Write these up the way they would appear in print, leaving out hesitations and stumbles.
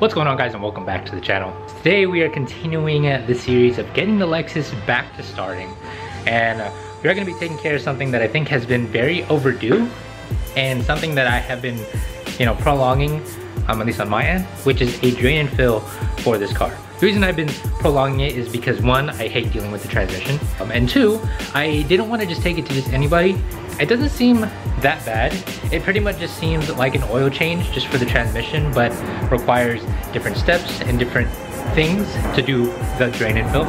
What's going on, guys, and welcome back to the channel. Today we are continuing the series of getting the Lexus back to starting, and we are going to be taking care of something that I think has been very overdue and something that I have been, you know, prolonging, at least on my end, which is a drain and fill for this car. The reason I've been prolonging it is because, one, I hate dealing with the transmission, and two, I didn't want to just take it to just anybody. It doesn't seem that bad. It pretty much just seems like an oil change just for the transmission, but requires different steps and different things to do the drain and fill.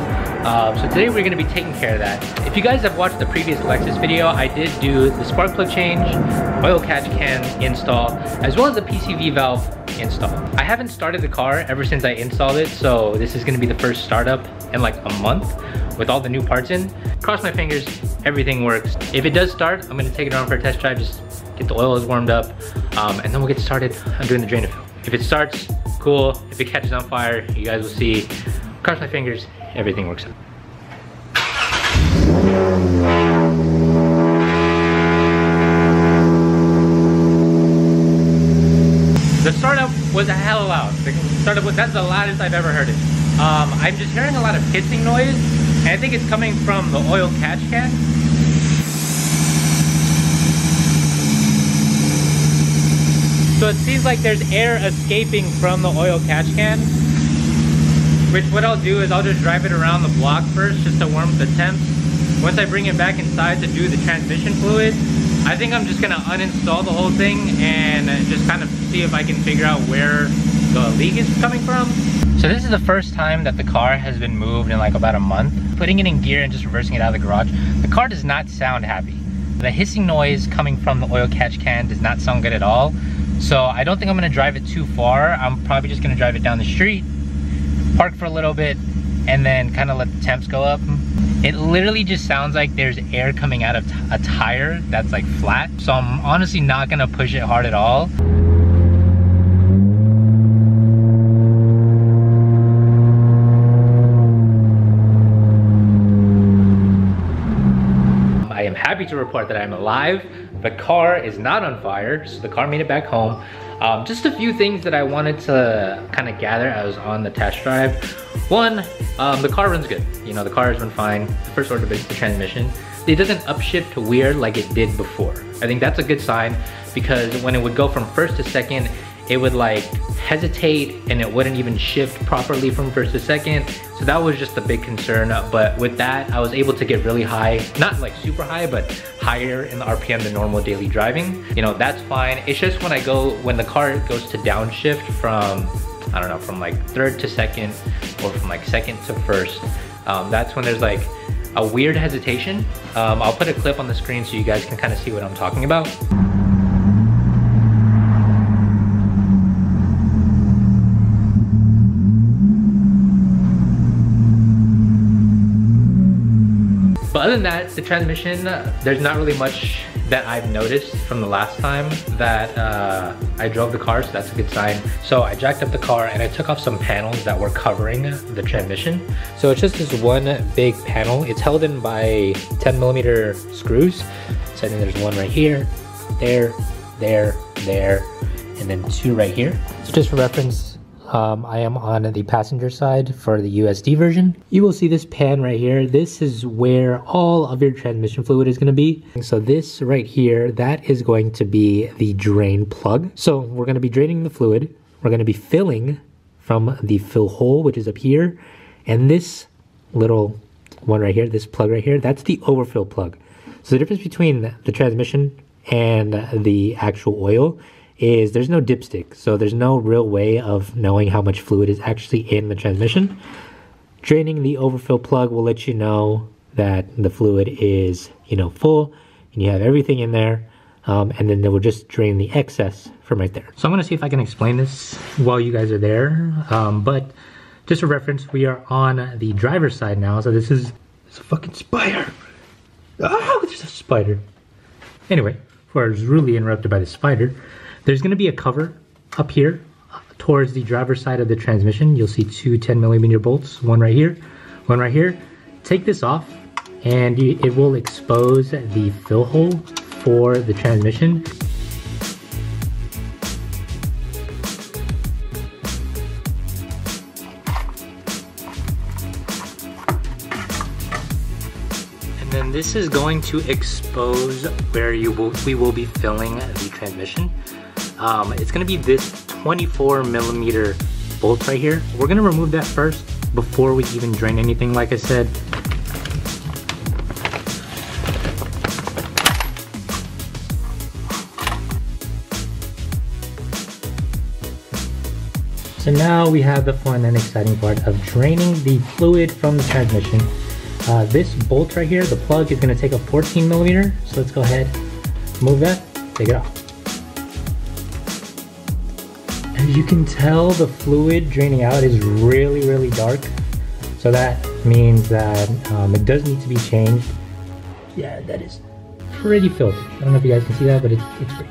So today we're going to be taking care of that. If you guys have watched the previous Lexus video, I did do the spark plug change, oil catch can install, as well as the PCV valve install. I haven't started the car ever since I installed it, so this is going to be the first startup in like a month with all the new parts in. Cross my fingers, everything works. If it does start, I'm going to take it around for a test drive, just get the oil warmed up, and then we'll get started on doing the drain and fill. If it starts, cool. If it catches on fire, you guys will see. Cross my fingers, everything works out. The startup was a hell loud. The startup was, that's the loudest I've ever heard it. I'm just hearing a lot of hissing noise, and I think it's coming from the oil catch can. So it seems like there's air escaping from the oil catch can, which what I'll do is I'll just drive it around the block first just to warm up the temps. Once I bring it back inside to do the transmission fluid, I think I'm just gonna uninstall the whole thing and just kind of see if I can figure out where the leak is coming from. So this is the first time that the car has been moved in like about a month. Putting it in gear and just reversing it out of the garage, the car does not sound happy. The hissing noise coming from the oil catch can does not sound good at all. So I don't think I'm gonna drive it too far. I'm probably just gonna drive it down the street, park for a little bit, and then kind of let the temps go up. It literally just sounds like there's air coming out of a tire that's like flat. So I'm honestly not gonna push it hard at all. I am happy to report that I'm alive. The car is not on fire, so the car made it back home. Just a few things that I wanted to kind of gather as on the test drive. One, the car runs good. You know, the car has been fine. The first order is the transmission. It doesn't upshift weird like it did before. I think that's a good sign, because when it would go from first to second, it would like hesitate and it wouldn't even shift properly from first to second. So that was just a big concern. But with that, I was able to get really high, not like super high, but higher in the RPM than normal daily driving. You know, that's fine. It's just when I go, when the car goes to downshift from, I don't know, from like third to second or from like second to first, that's when there's like a weird hesitation. I'll put a clip on the screen so you guys can kind of see what I'm talking about. But other than that, the transmission, there's not really much that I've noticed from the last time that I drove the car, so that's a good sign. So I jacked up the car and I took off some panels that were covering the transmission. So it's just this one big panel. It's held in by 10mm screws. So I think there's one right here, there, and then two right here. So just for reference, I am on the passenger side for the USD version. You will see this pan right here. This is where all of your transmission fluid is going to be. So this right here, that is going to be the drain plug. So we're going to be draining the fluid. We're going to be filling from the fill hole, which is up here. And this little one right here, this plug right here, that's the overfill plug. So the difference between the transmission and the actual oil is there's no dipstick, so there's no real way of knowing how much fluid is actually in the transmission. Draining the overfill plug will let you know that the fluid is, you know, full and you have everything in there, and then it will just drain the excess from right there. So I'm gonna see if I can explain this while you guys are there, but just for reference, we are on the driver's side now, so this is, it's a fucking spider. Oh, there's a spider. Anyway, before I was rudely interrupted by the spider, there's going to be a cover up here towards the driver's side of the transmission. You'll see two 10mm bolts, one right here, one right here. Take this off and it will expose the fill hole for the transmission. and this is going to expose where we will be filling the transmission. It's going to be this 24 millimeter bolt right here. We're going to remove that first before we even drain anything, like I said. So now we have the fun and exciting part of draining the fluid from the transmission. This bolt right here, the plug, is going to take a 14 millimeter. So let's go ahead, move that, take it off. As you can tell, the fluid draining out is really, really dark. So that means that it does need to be changed. Yeah, that is pretty filthy. I don't know if you guys can see that, but it's great.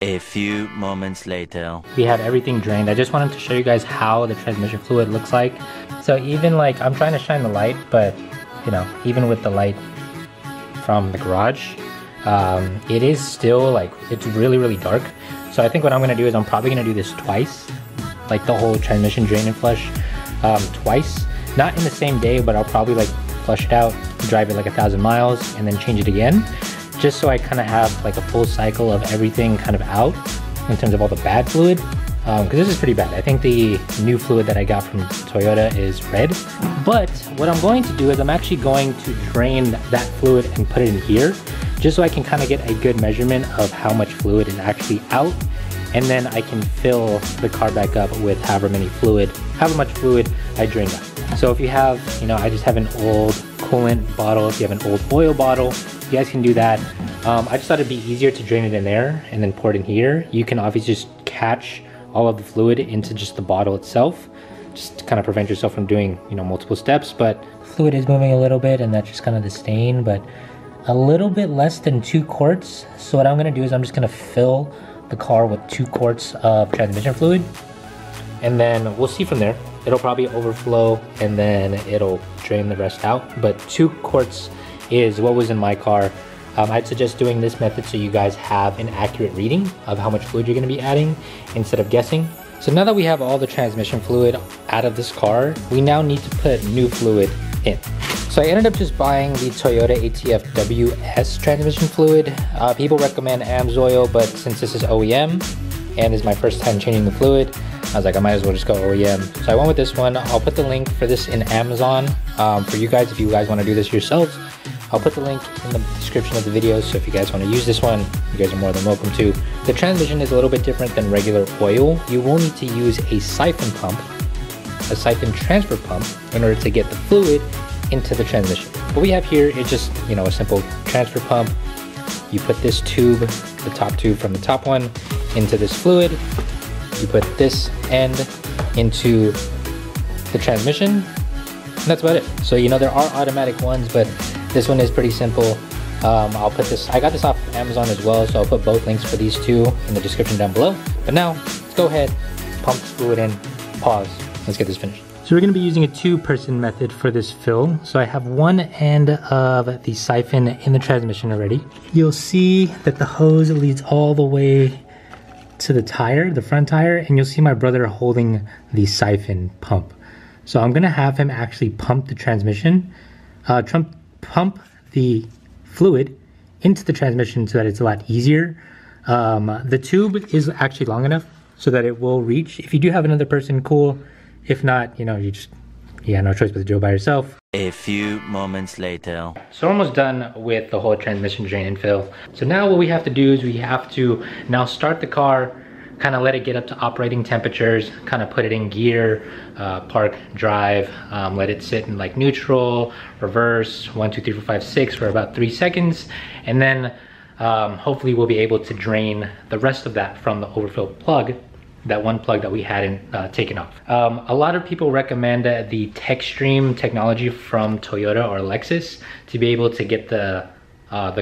A few moments later, we had everything drained. I just wanted to show you guys how the transmission fluid looks like. So even like, I'm trying to shine the light, but you know, even with the light from the garage, it is still like, it's really, really dark. So I think what I'm gonna do is I'm probably gonna do this twice, like the whole transmission drain and flush twice. Not in the same day, but I'll probably like flush it out, drive it like 1,000 miles, and then change it again. Just so I kind of have like a full cycle of everything kind of out in terms of all the bad fluid, because this is pretty bad. I think the new fluid that I got from Toyota is red. But what I'm going to do is I'm actually going to drain that fluid and put it in here, just so I can kind of get a good measurement of how much fluid is actually out, and then I can fill the car back up with however much fluid I drained out. So if you have, you know, I just have an old coolant bottle, if you have an old oil bottle, you guys can do that. I just thought it'd be easier to drain it in there and then pour it in here. You can obviously just catch all of the fluid into just the bottle itself, just to kind of prevent yourself from doing, you know, multiple steps. But the fluid is moving a little bit, and that's just kind of the stain, but a little bit less than 2 quarts. So what I'm gonna do is I'm just gonna fill the car with 2 quarts of transmission fluid, and then we'll see from there. It'll probably overflow and then it'll drain the rest out, but 2 quarts is what was in my car. I'd suggest doing this method so you guys have an accurate reading of how much fluid you're gonna be adding instead of guessing. So now that we have all the transmission fluid out of this car, we now need to put new fluid in. So I ended up just buying the Toyota ATFWS transmission fluid. People recommend AMSOIL, but since this is OEM and this is my first time changing the fluid, I was like, I might as well just go OEM. So I went with this one. I'll put the link for this in Amazon for you guys if you guys wanna do this yourselves. I'll put the link in the description of the video, so if you guys want to use this one, you guys are more than welcome to. The transmission is a little bit different than regular oil. You will need to use a siphon pump, a siphon transfer pump, in order to get the fluid into the transmission. What we have here is just, you know, a simple transfer pump. You put this tube, the top tube from the top one, into this fluid. You put this end into the transmission, and that's about it. So, you know, there are automatic ones, but this one is pretty simple. I'll put this, I got this off Amazon as well, so I'll put both links for these two in the description down below. But now, let's go ahead, pump the fluid in, pause, let's get this finished. So we're gonna be using a 2-person method for this fill. So I have one end of the siphon in the transmission already. You'll see that the hose leads all the way to the tire, the front tire, and you'll see my brother holding the siphon pump. So I'm gonna have him actually pump the transmission, pump the fluid into the transmission so that it's a lot easier. The tube is actually long enough so that it will reach. If you do have another person, cool. If not, you know, you have no choice but to do it by yourself. A few moments later. So almost done with the whole transmission drain and fill. So now what we have to do is we have to now start the car, kind of let it get up to operating temperatures, kind of put it in gear, park, drive, let it sit in like neutral, reverse, 1, 2, 3, 4, 5, 6 for about 3 seconds. And then hopefully we'll be able to drain the rest of that from the overfilled plug, that one plug that we hadn't taken off. A lot of people recommend the TechStream technology from Toyota or Lexus to be able to get the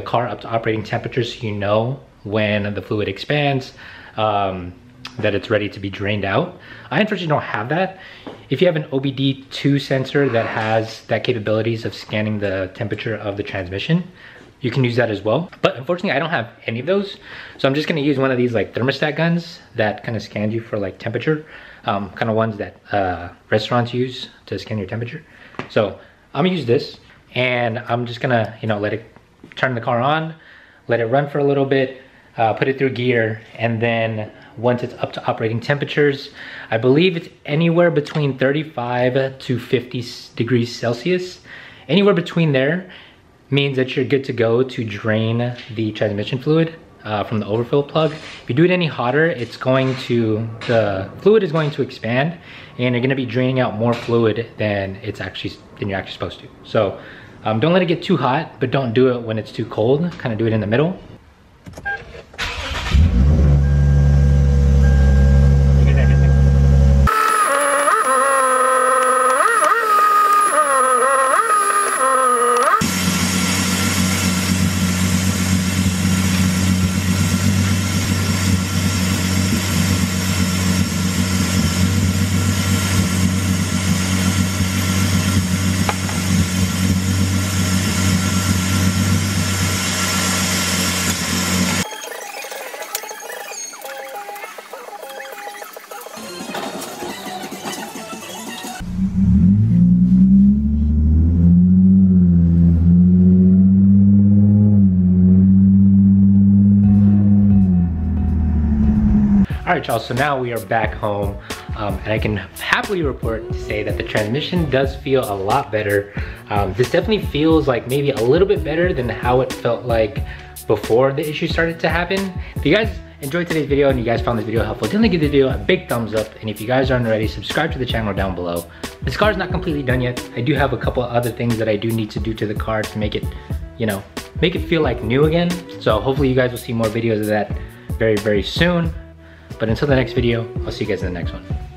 car up to operating temperatures, so you know when the fluid expands, that it's ready to be drained out. I unfortunately don't have that. If you have an OBD2 sensor that has that capabilities of scanning the temperature of the transmission, you can use that as well. But unfortunately, I don't have any of those. So I'm just gonna use one of these like thermostat guns that kind of scans you for like temperature, kind of ones that restaurants use to scan your temperature. So I'm gonna use this. and I'm just gonna, let it turn the car on, let it run for a little bit, put it through gear, and then once it's up to operating temperatures, I believe it's anywhere between 35 to 50 degrees Celsius. Anywhere between there means that you're good to go to drain the transmission fluid from the overfill plug. If you do it any hotter, it's going to, the fluid is going to expand, and you're gonna be draining out more fluid than you're actually supposed to. So don't let it get too hot, but don't do it when it's too cold. Kind of do it in the middle. Alright y'all, so now we are back home, and I can happily report to say that the transmission does feel a lot better. This definitely feels like maybe a little bit better than how it felt like before the issue started to happen. If you guys enjoyed today's video and you guys found this video helpful, definitely give the video a big thumbs up, and if you guys aren't already, subscribe to the channel down below. This car is not completely done yet. I do have a couple other things that I do need to do to the car to make it, make it feel like new again. So hopefully you guys will see more videos of that very, very soon. But until the next video, I'll see you guys in the next one.